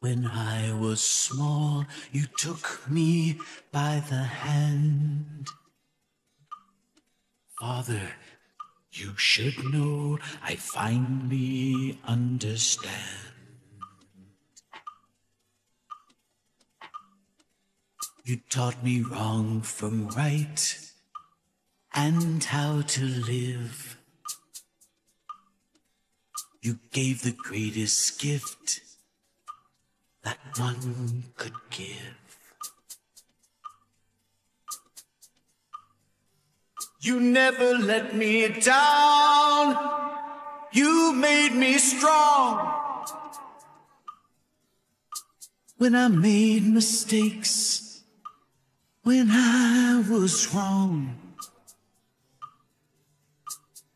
When I was small, you took me by the hand. Father, you should know I finally understand. You taught me wrong from right and how to live. You gave the greatest gift that one could give. You never let me down. You made me strong. When I made mistakes, when I was wrong.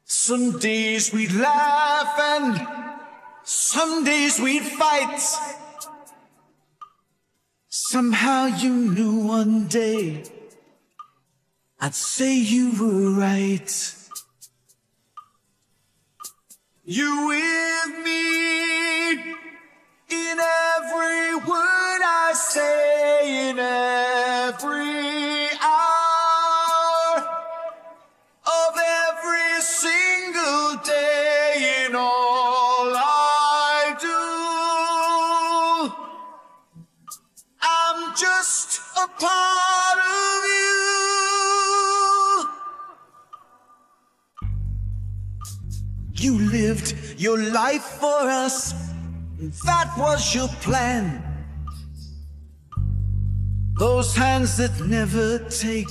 Some days we'd laugh and some days we'd fight. Somehow you knew one day I'd say you were right. You with me in every word I say, in every hour of every single day, in all I do. I'm just a part of you. You lived your life for us, and that was your plan. Those hands that never take,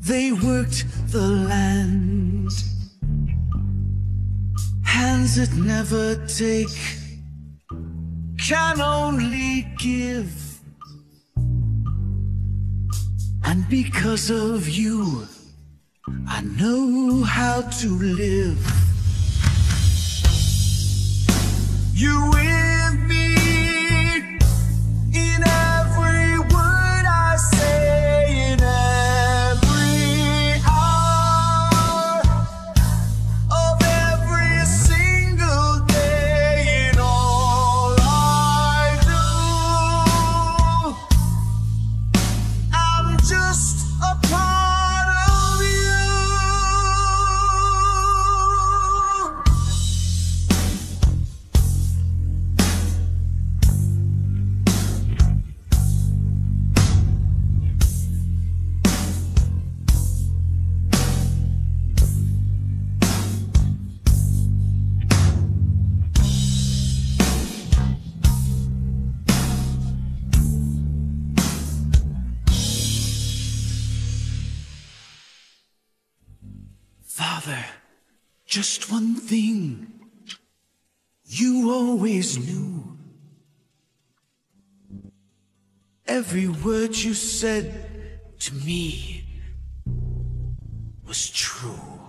they worked the land. Hands that never take can only give. And because of you, I know how to live. You with me in every word I say, in every hour of every single day, in all I do. I'm just a part. Father, just one thing you always knew. Every word you said to me was true.